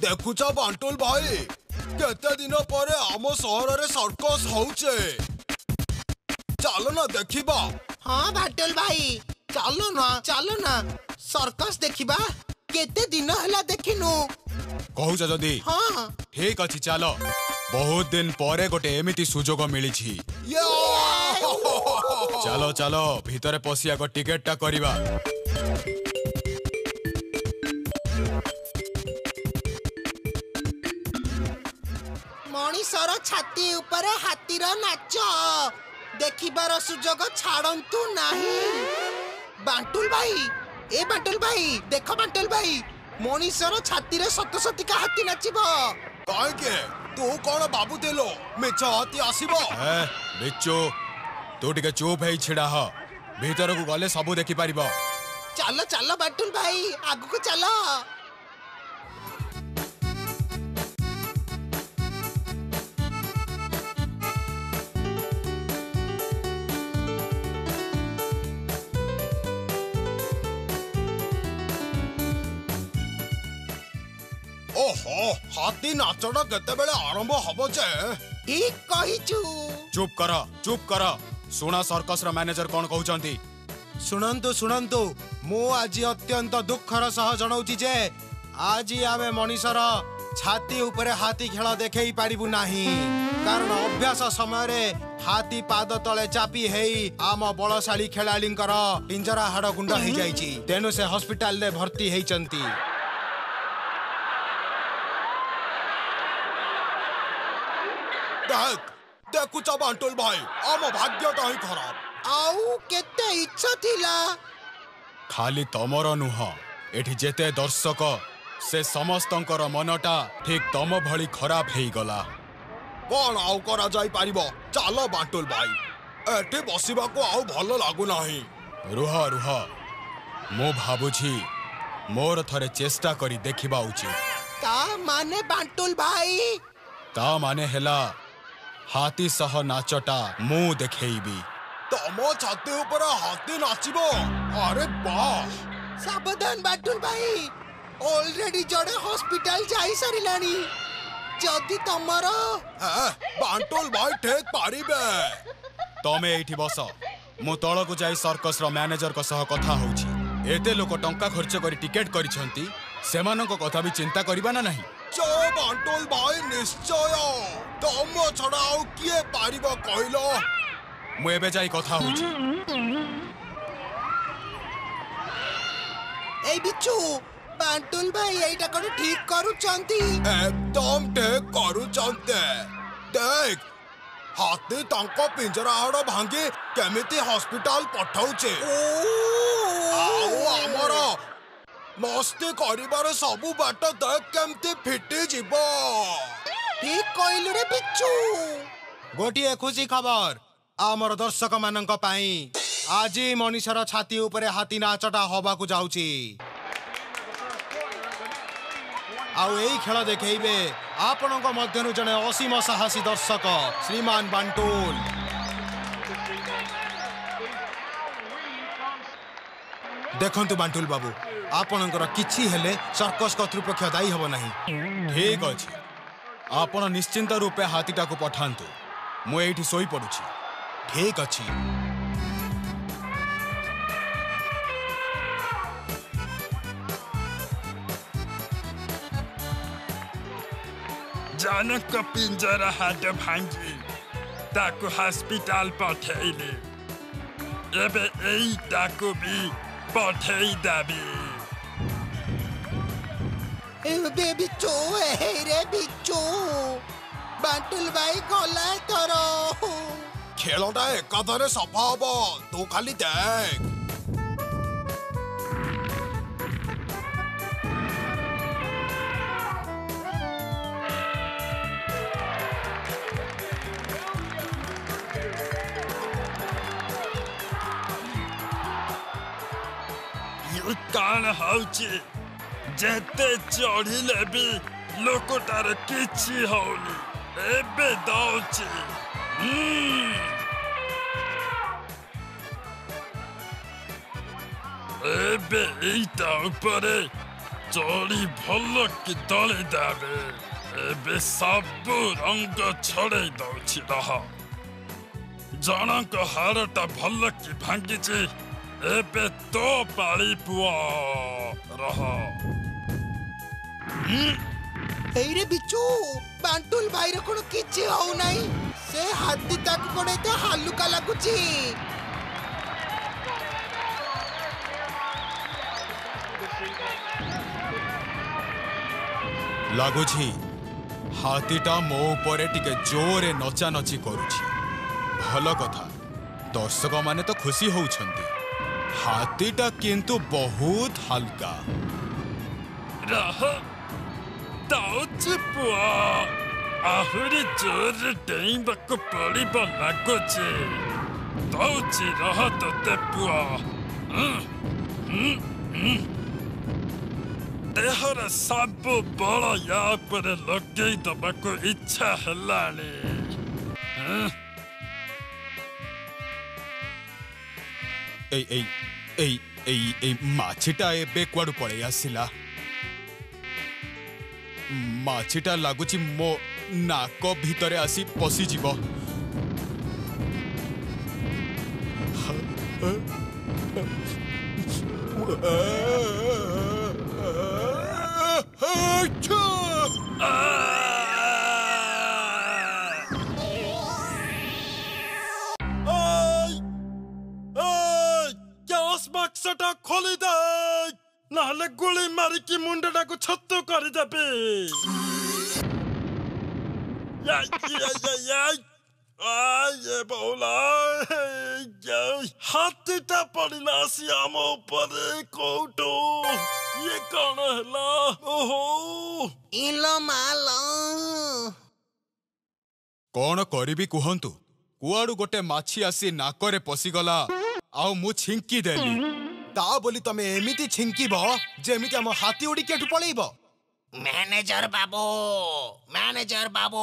देखुच बांटुल भाई केते दिन पर आमो शहर रे सर्कस होउचे, चलो ना देखिबा। हां बांटुल भाई चलो ना सर्कस देखिबा, केते दिन हला देखिनु कहूच जदी। हां ठीक अछि चलो, बहुत दिन पर गोटे एमिति सुजोग मिलिछि। चलो चलो भीतर पसिया को टिकट टा करिबा। मणिसर छाती ऊपर हाथीर नाच देखिबार सुजोग छाड़ंतु नाही। बांटुल भाई देखो बांटुल भाई, मणिसर छाती रे सत सतिका हाथी नाचिबो। काय के तू कोन बाबू देलो मेच हाथी आसीबो। ए बिच्चू तू टिके चुप हेई छिडा हो, भीतर को गले सब देखि पारिबो। चलो बांटुल भाई आगु को चलो। ओहो हाथी नाचड़ा केते बेले आरंभ हबो जे? ठीक कहिचू। चुप कर सुना सर्कस रा मैनेजर कोन कहउचंती। सुनंतु मो आज अत्यंत दुखर सह जणाउची जे आज आमे मणिसर छाती ऊपर हाथी खेल देखई पारिबु नाही, कारण अभ्यास समय रे हाथी पाद तले चापी हेई आम बलशाली खेलालींकर पिंजरा हाड़ गुंड हे जाईची, तेनु से हॉस्पिटल रे भर्ती हेई चंती। देखुचा बांटुल भाई आम भाग्य तो ही खराब। आउ केते इच्छा थिला, खाली तमरो नुह एठी जेते दर्शक से समस्तंकर मनटा ठीक तम भली खराब हेई गला। कोन आउ करा जाई पारिबो? चलो बांटुल भाई एठी बसिबा को आउ भलो लागु नाही। रुह मो भाबुछि मोर थरे चेष्टा करी देखिबा उचित। ता माने बांटुल भाई? ता माने हेला हाथी सह नाचटा मु देखैबी। तमो छाती ऊपर हाथी नाचिबो? अरे वाह! सावधान बांटुल भाई, ऑलरेडी जड़े हॉस्पिटल जाई सरिलानी। जदी तमरो बांटुल भाई ठेक पारिबे। तमे एठी बस, मु तळ को जाई सर्कस रो मैनेजर को सह कथा होउची। एते लोक टंका खर्च करी टिकट करिसंती, सेमान को कथा भी चिंता करिबा ना नहीं। चो बांटुल भाई निश्चय तम छड़ा आउ किए पारिबो कहलो। मु एबे जाई कथा होची। ए बिच्चू बांटुल भाई एटा कोन ठीक करू चंती? एकदम ठीक करू चंते। देख हाथी तंको पिंजरा हाड़ भांगी केमिति हॉस्पिटल पठाउचे। आउ हमरो मस्ती करिवार सब बाट देख केमिति फिटी जीवो। ठीक कहलु रे बिच्चू। गोटे खुशी खबर आमर दर्शक मानक पाई, आज मनीषर छाती ऊपर हाथी नाचटा हवाकू जाउची। आउ एई खेल देखेबे आपनक मध्यनु जने असीम साहसी दर्शक श्रीमान बांटुल। देखंतु बांटुल बाबू आपनकर किछि हेले सर्कस कर्तृपक्ष दायी हबो नाही। ठीक अछि आपण निश्चिंत रूपे हाथीटा को पठातु, मु एठी सोई पडुची। ठीक अछि। जनक पिंजरा हाट भांगी ताको हॉस्पिटल पठेले, एबे एई ताको भी पठेई दाबी। बिच्चू रे बिच्चू बांटुल भाई गला तोर खेलटा एकाधरे सफा हबो, तू खाली देख। ये कान होची जेते चढ़िले भी लोकटार किछि होउनी। एबे दौची। एबे एटा ऊपर चोरी भल कि तोली देवे ए सबू रंग छड़े दौची रह जनक हारटा भल कि भांगी एबे तो पाली पुआ रह। एरे बिचू बांटुल भाई रे कोन किछि होउ नाही से हाथी तक कोने तो हालुका लागुछि लागुछि हाथीटा मो ऊपर टिके जोरे नचा नची करुछि भल कथा दर्शक माने तो खुशी होउछन्ती हाथीटा किंतु बहुत हल्का रह दाउची पुआ आहुरी जोर डेइबा को पड़ी बना कोचे दाउची रह तो ते पुआ देहर सबु बड़ा या पर लगे दबा को इच्छा हलाने ए ए ए ए ए माछीटा ए बेकवाड़ पड़े आसिला माछीटा लगुची मो नाक भीतरे आसी पशिजीव गैस बक्सटा खोली दे नाले गोली मारिकी मुंडा को छत्तु करदेबे हाथीटा पड़ना सी आम ऊपर कौटो ये कौन है ओहो इलो मालो कौन करी कहतु कुआड़ गोटे माछी आसी नाकरे पशिगला आउ मु छिंकी देली बोली तमे एमिति छिंकिब जेमिति हम हाथी उड़ी केठु पळैब मैनेजर बाबू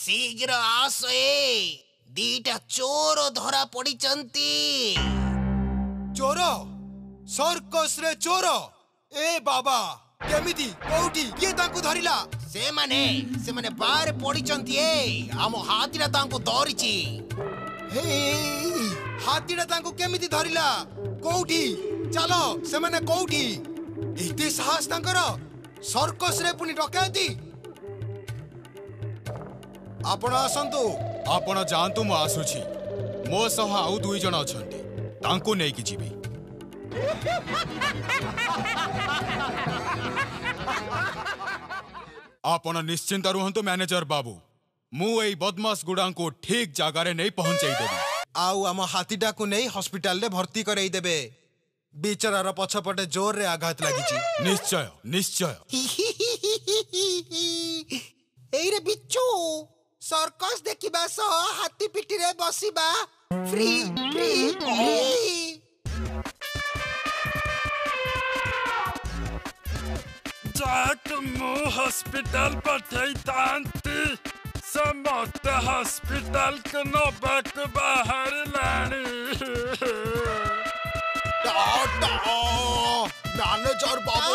शीघ्र आस ए दीटा चोर धरा पड़ी चंती चोर सर्कस रे चोर ए बाबा केमिति कोठी के तांकु धरिला से माने बाहर पड़ी चंती ए हम हाथीरा तांकु धरिची हे हाथीरा तांकु केमिति धरिला कोठी चलो से माने कोठी इते साहस तांकर सर्कस रे पुनी डकायती आपण आसंतु आपण जानतु म आसुची मो सह आउ दुई जण अछंती तांकु नै कि जीवी आपण निश्चिंत रहंतु मैनेजर बाबू मु एई बदमाश गुडां को ठीक जगह रे नै पहुंचाई देबी आउ आम हाथीटा को नहीं हॉस्पिटल रे भर्ती करई देबे बिचरार पछपटे जोर रे आघात लागिची निश्चय निश्चय एई रे बिच्चू सर्कस देखिबा सो हाथी पिटी रे बसीबा फ्री फ्री जाक मो हॉस्पिटल पठई तांती समस्त हॉस्पिटल के नौबत बाहर लानी मैनेजर बाबू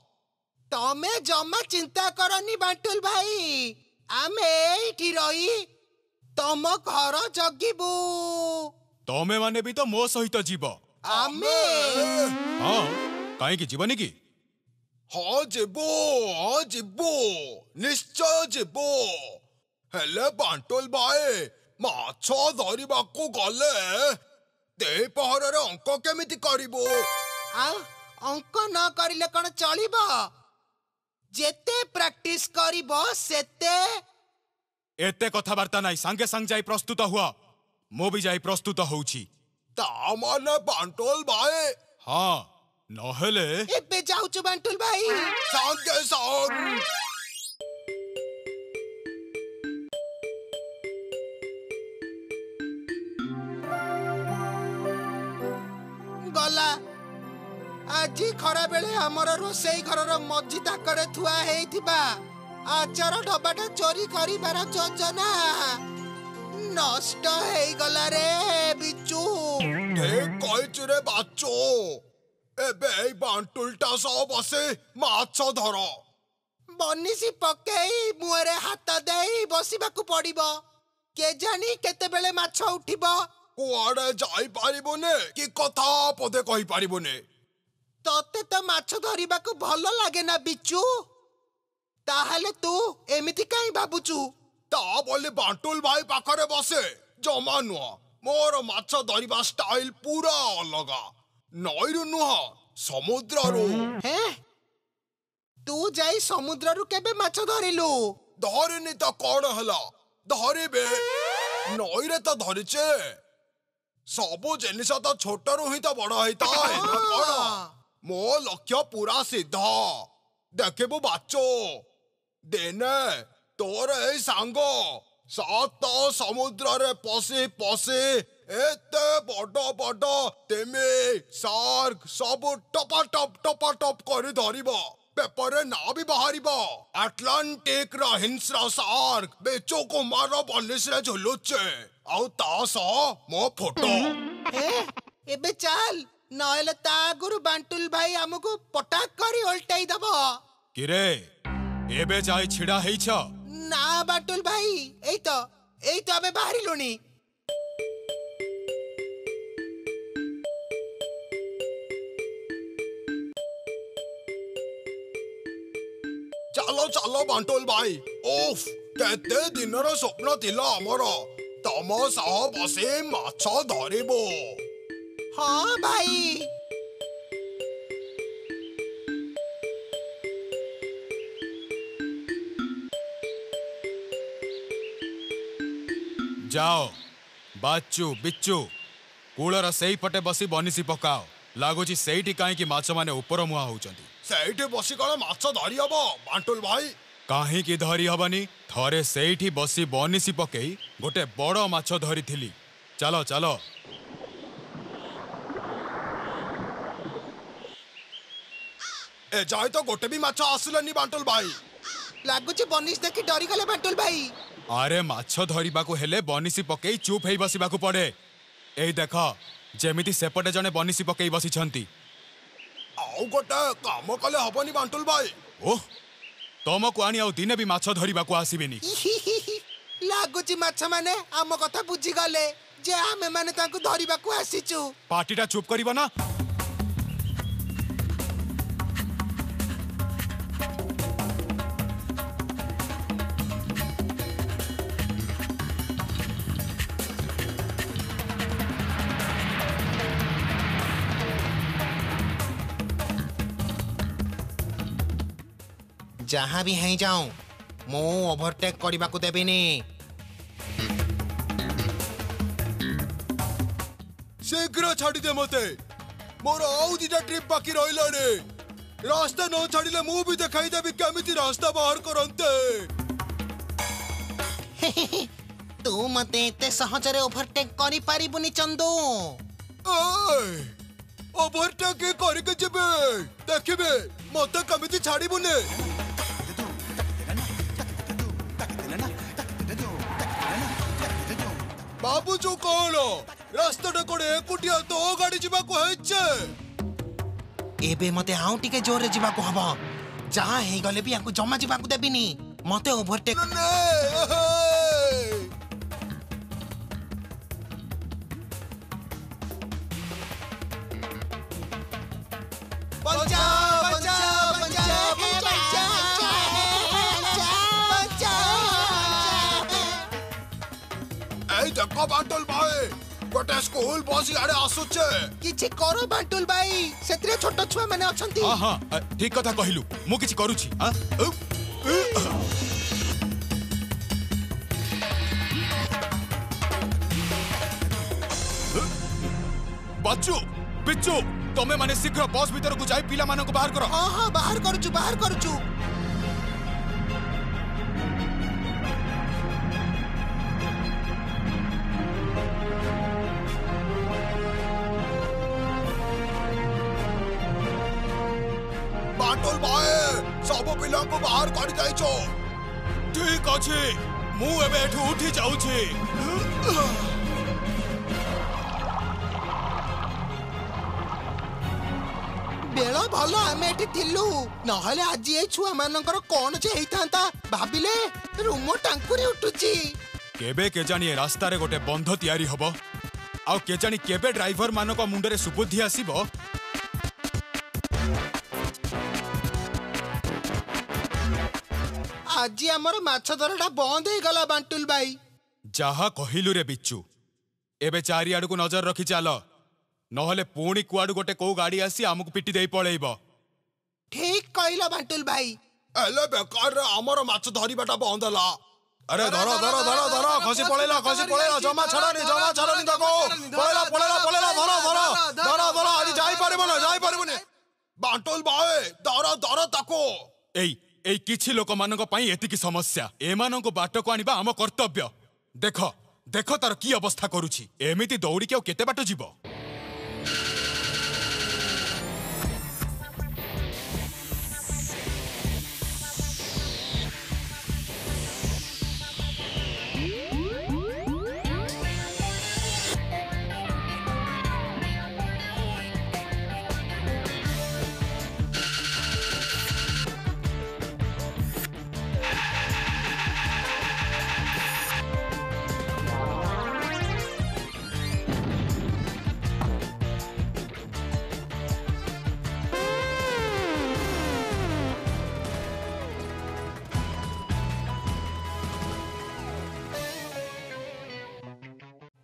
तमे जम्मा चिंता करनी बांटुल भाई आमे एठी रही तम घर जगिबू तमे माने भी तो मो सहित जीवो आमे हां काई के जीवनी की हाँ जीबो निश्चय जीबो हेले बांटुल भाई माछ धरिबा को गले दे पहर रे अंक केमिति करिवो आ अंक न करिले कोन चलिबो जेते प्रैक्टिस करिवो सेते एते कथा वार्ता नाही संगे संग जाई प्रस्तुत हुआ मो भी जाई प्रस्तुत होउची ता माने बांटुल भाई हां नहले एबे जाउचु बंटुल भाई संगे संग गला आज खरा बेले हमर रोसेई घरर मज्जी ताकरे थुआ हेइथिबा आचार डबाटा चोरी करिबार योजना नष्ट हेइ गला रे बिच्छु ए कइछु रे बच्चो एबे बांटुलटा सब आसे माछ धरो बनिसी पकेई मुरे हाथ देई बसिबाकू पड़िबो के जानी केते बेले माछ उठिबो कोआडे जाई पारिबोने की कथा पदे कहि पारिबोने तते त माछ धरिबाकू भलो लागे ना बिच्छु ताहले तू एमिति काई बाबूचू ता बोले बांटुल भाई पाखरे बसे जमा नुआ मोर माछ धरिबा स्टाइल पूरा अलगा नईरु नुह समुद्र रु तू जाई समुद्र रु केबे माछ धरिलु धरिनी त कोन हला धरिबे नईरे त धरिचे सबो जिनिस त छोट रु ही त बड़ होइता है न कोन मो लक्ष्य पूरा सिद्ध देखबो बच्चो देने तोर ए सांगो सात समुद्र रे पसी पसी एते बडो बडो तेमे सार्क सब टपा टप करी धरिबो पेपर रे ना भी बाहरिबो अटलांटिक रा हिंस्रा सार्क बेचो को मारो बलिस रे झुलुचे आउ तासो मो फोटो एबे चाल नहेले ता गुरु बांटुल भाई हमकु पटाक करी उल्टाई दबो कि रे एबे जाई छिडा हेइछ ना बांटुल भाई एई तो हमें बाहरी लुनी चलो चलो बांटुल भाई ओफ केते दिनर स्वप्न थिला हमर तम सह बसे माछ धरिबो हां भाई जाओ बच्चू बिच्चू कूलर सेई पटे बसी बनिसी पकाओ लागोची सेईटी काई की माछ माने ऊपर मुहा होउचंती सेईठी बसी कण माछ धरि हबो बांटुल भाई काहे की धरि हबनी थरे सेईठी बसी बनिसी पकेई गोटे बडो माछ धरि थिली चलो चलो ए जाय तो गोटे भी माछ आसलनी बांटुल भाई लागोची बनिस देखि डरि गले बांटुल भाई अरे माछ धरिबा को हेले बनिसी पकेई चुप हेई बसिबा को पड़े ए देखा जेमिति सेपटे जने बनिसी पकेई बसी छंती आउ गोटे काम कले हबनी बांटुल भाई ओह तम को आनी आउ दिने भी माछ धरिबा को आसीबेनी लागुची माछ माने हम कथा बुझी गले जे हम माने ताकू धरिबा को आसीचू पार्टीटा चुप करिवो ना जहाँ भी है जाऊं मो ओवरटेक करबा को देबेनी शीघ्र छाड़ी दे मते मोर आउ दिटा ट्रिप बाकी रहिलाने रास्ता न छाड़िले मु भी देखाई देबी केमिति रास्ता बाहर करनते तू मते एते सहज रे ओवरटेक करि पारिबुनी चंदू ओय ओवरटेक करि के जेबे देखिबे मते केमिति छाड़िबुने बाबू जो कौन रास्ता डकोडे कुटिया तो गाड़ी जिबा को हेचे एबे मते आउ टिके जोर रे जिबा को हबा जहां हे गले भी आको जमा जिबा को देबिनी मते ओवरटेक बचा बचा बचा बचा देखो बांटुल भाई गोटे स्कूल बस याडे आसुचे किछि करो बांटुल भाई सेतरे छोटो छुवा माने अछंती हां हां ठीक कथा कहिलु मु किछि करूची हां बच्चू बिच्चू तमे माने शीघ्र बस भीतर को जाई पिला मानन को बाहर करो। हां हां बाहर करछु बाटोल भाई सब पिला को बाहर काढी जाईछो। ठीक अछि मु एबे एठु उठी जाऊ छी। भल आम थिलु नहले आज ये छुआ मानकर कौन जे हेइतांता भाबिले रुमो टांकुरी उठुची। केबे केजानी ए रास्ता रे गोटे बंध तयारी हबो आ केजानी केबे ड्राइवर मानको मुंडरे सुबुद्धि आसीबो। आज हमर माछ धराडा बंद हे गला बांटुल भाई। जहा कहिलु रे बिच्चू एबे चारि आड़ को नजर रखी चालो नहले पुणी कुआड़ गोटे को गाड़ी आसी आमको पिटी देई पळेइब। ठीक कहला बांटुल भाई। एले बेकार रे हमर माछ धरिबाटा बंदला। अरे धरो धरो धरो धरो खसी पळेला जमा छाडनी तको पळेला पळेला पळेला धरो धरो धरो धरो आदि जाई पारिबो ने बांटुल भाई धरो धरो तको। एई एई किछि लोक मानन पई एतिकी समस्या ए मानन को बाट को आनिबा हम कर्तव्य। देखो देखो तार की अवस्था करूची एमिति दौड़ी के केते बाट जीवो।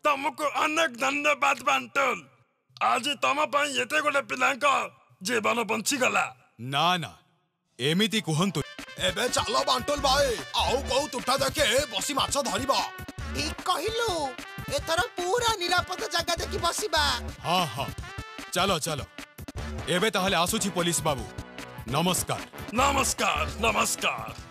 तुमको अनेक धन्यवाद बांटुल। आज तुम एते गोटे पिलांका जीवन बंची गला। ना ना एमिति कहंतु एबे चलो बांटुल भाई आउ कहू तुठा देखे बसी माछ धरिबा। ठीक कहिलु एथर पूरा निरापद जगह देखि बसीबा। हां हां चलो चलो एबे ताहले आसुची पुलिस बाबू। नमस्कार नमस्कार नमस्कार।